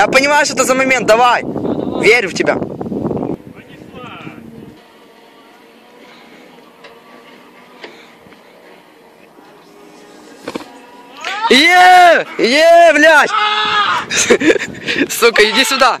Я понимаю, что это за момент, давай. Верю в тебя. Е, блядь! Сука, иди сюда.